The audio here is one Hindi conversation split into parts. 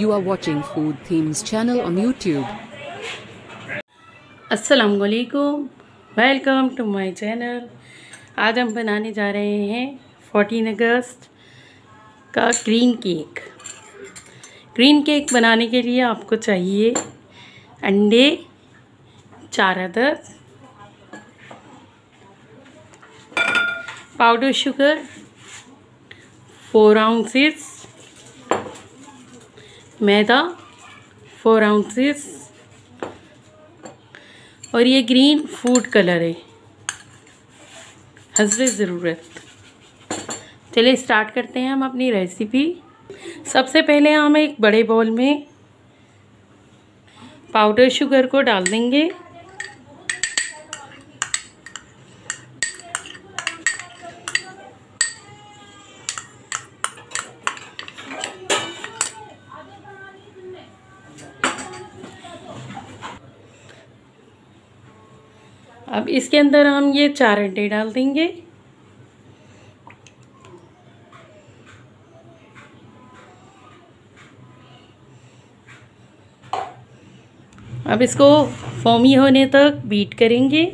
You are watching Food Themes Channel on YouTube. अस्सलाम वालेकुम, वेलकम टू माई चैनल। आज हम बनाने जा रहे हैं 14 अगस्त का ग्रीन केक। ग्रीन केक बनाने के लिए आपको चाहिए अंडे 4 अदद, पाउडर शुगर 4 आउंसेस, मैदा 4 आउंसेस और ये ग्रीन फूड कलर है हस्बे ज़रूरत। चलिए स्टार्ट करते हैं हम अपनी रेसिपी। सबसे पहले हम एक बड़े बाउल में पाउडर शुगर को डाल देंगे। अब इसके अंदर हम ये 4 अंडे डाल देंगे। अब इसको फोमी होने तक बीट करेंगे।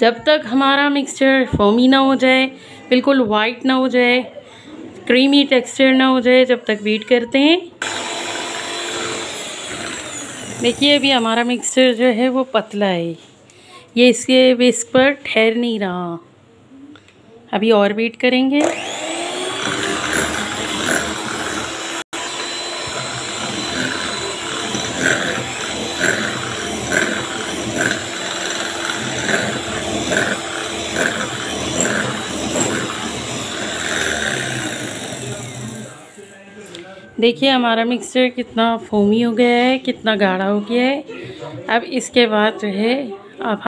जब तक हमारा मिक्सचर फोमी ना हो जाए, बिल्कुल वाइट ना हो जाए, क्रीमी टेक्सचर ना हो जाए, जब तक बीट करते हैं। देखिए अभी हमारा मिक्सचर जो है वो पतला है, ये इसके बेस पर ठहर नहीं रहा। अभी और बीट करेंगे। देखिए हमारा मिक्सचर कितना फोमी हो गया है, कितना गाढ़ा हो गया है। अब इसके बाद जो है अब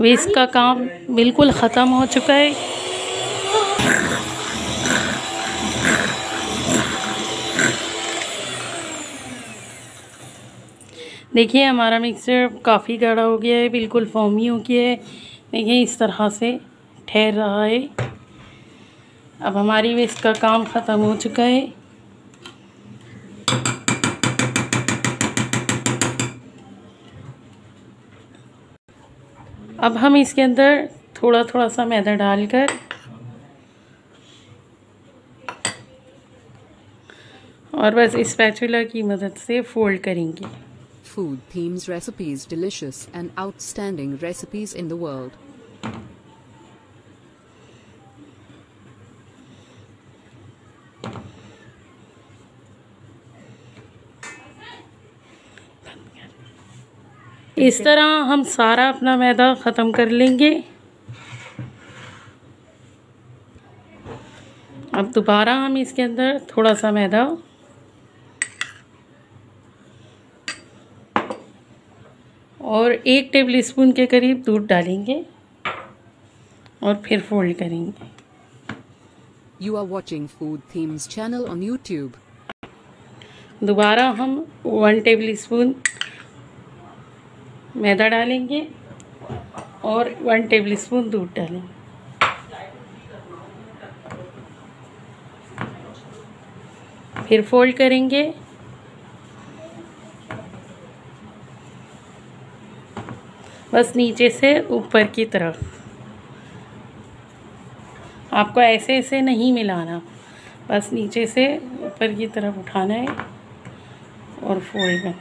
वेस्ट का काम बिल्कुल ख़त्म हो चुका है। देखिए हमारा मिक्सचर काफ़ी गाढ़ा हो गया है, बिल्कुल फोमी हो गया है। देखिए इस तरह से ठहर रहा है। अब हमारी वेस्ट का काम ख़त्म हो चुका है। अब हम इसके अंदर थोड़ा थोड़ा सा मैदा डालकर और बस स्पैचुला की मदद से फोल्ड करेंगे। Food themes recipes, delicious and outstanding recipes in the world. इस तरह हम सारा अपना मैदा ख़त्म कर लेंगे। अब दोबारा हम इसके अंदर थोड़ा सा मैदा और 1 टेबलस्पून के करीब दूध डालेंगे और फिर फोल्ड करेंगे। You are watching food themes channel on YouTube. दोबारा हम 1 टेबलस्पून मैदा डालेंगे और 1 टेबलस्पून दूध डालेंगे। फिर फोल्ड करेंगे। बस नीचे से ऊपर की तरफ आपको ऐसे ऐसे नहीं मिलाना, बस नीचे से ऊपर की तरफ उठाना है और फोल्ड करना।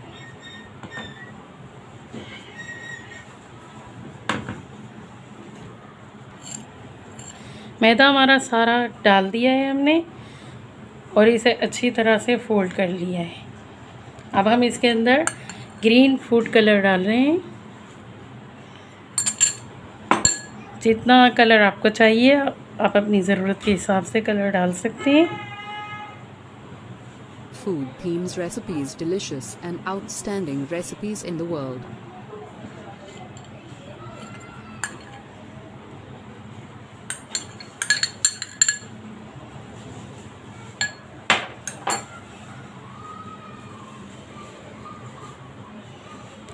मैदा हमारा सारा डाल दिया है हमने और इसे अच्छी तरह से फोल्ड कर लिया है। अब हम इसके अंदर ग्रीन फूड कलर डाल रहे हैं। जितना कलर आपको चाहिए आप अपनी ज़रूरत के हिसाब से कलर डाल सकते हैं। Food themes recipes, delicious and outstanding recipes in the world.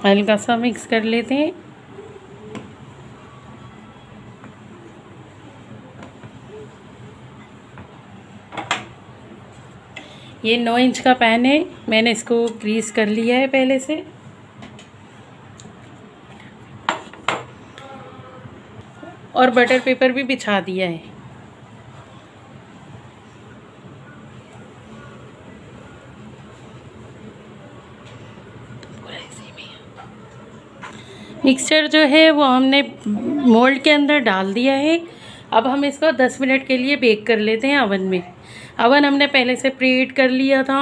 हल्का सा मिक्स कर लेते हैं। ये 9 इंच का पैन है, मैंने इसको ग्रीस कर लिया है पहले से। और बटर पेपर भी बिछा दिया है। मिक्सचर जो है वो हमने मोल्ड के अंदर डाल दिया है। अब हम इसको 10 मिनट के लिए बेक कर लेते हैं अवन में। अवन हमने पहले से प्रीहीट कर लिया था।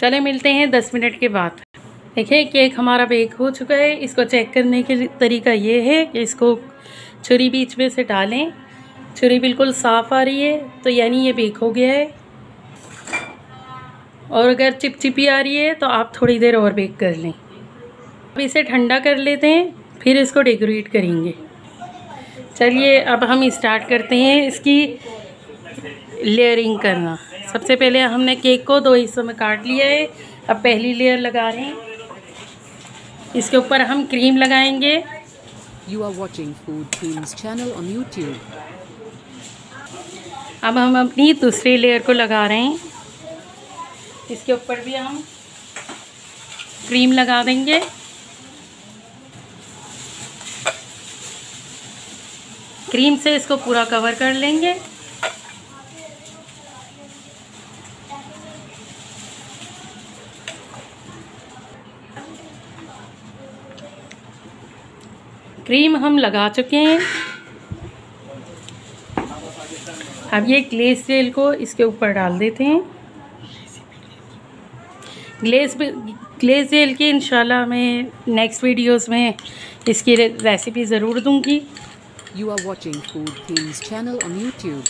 चले मिलते हैं 10 मिनट के बाद। देखिए केक हमारा बेक हो चुका है। इसको चेक करने के तरीका ये है कि इसको छुरी बीच में से डालें, छुरी बिल्कुल साफ़ आ रही है तो यानी ये बेक हो गया है। और अगर चिपचिपी आ रही है तो आप थोड़ी देर और बेक कर लें। अब इसे ठंडा कर लेते हैं, फिर इसको डेकोरेट करेंगे। चलिए अब हम स्टार्ट करते हैं इसकी लेयरिंग करना। सबसे पहले हमने केक को 2 हिस्सों में काट लिया है। अब पहली लेयर लगा रहे हैं, इसके ऊपर हम क्रीम लगाएंगे। You are watching Food Themes Channel on YouTube. अब हम अपनी दूसरी लेयर को लगा रहे हैं, इसके ऊपर भी हम क्रीम लगा देंगे। क्रीम से इसको पूरा कवर कर लेंगे। क्रीम हम लगा चुके हैं। अब ये ग्लेस जेल को इसके ऊपर डाल देते हैं। ग्लेस जेल की इंशाल्लाह मैं नेक्स्ट वीडियोस में इसकी रेसिपी ज़रूर दूंगी। You are watching Food Themes Channel on YouTube.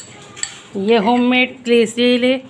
ये होममेड ग्लेस जेल है।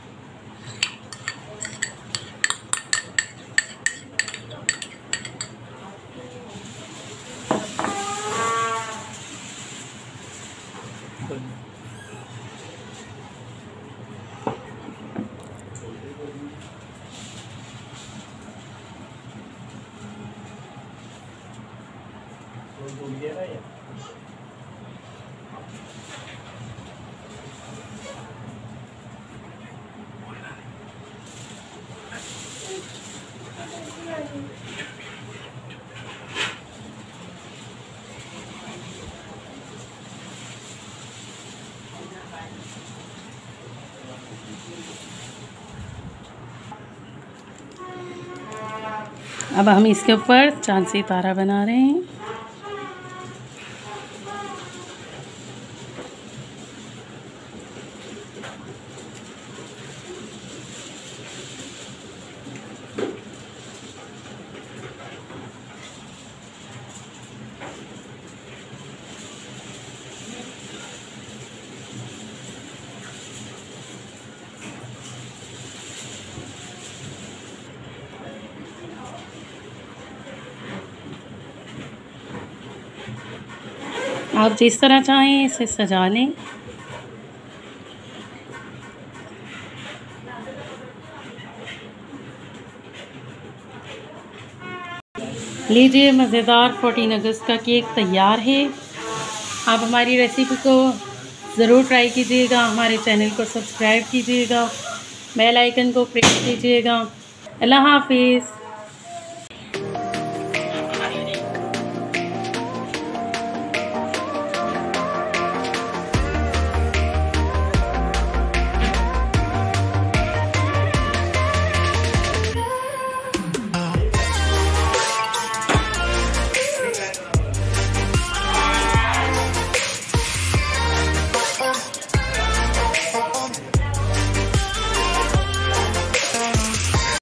अब हम इसके ऊपर चांद से तारा बना रहे हैं। आप जिस तरह चाहें इसे सजा लें। लीजिए, मज़ेदार 14 अगस्त का केक तैयार है। आप हमारी रेसिपी को ज़रूर ट्राई कीजिएगा। हमारे चैनल को सब्सक्राइब कीजिएगा, बेल आइकन को प्रेस कीजिएगा। अल्लाह हाफिज़।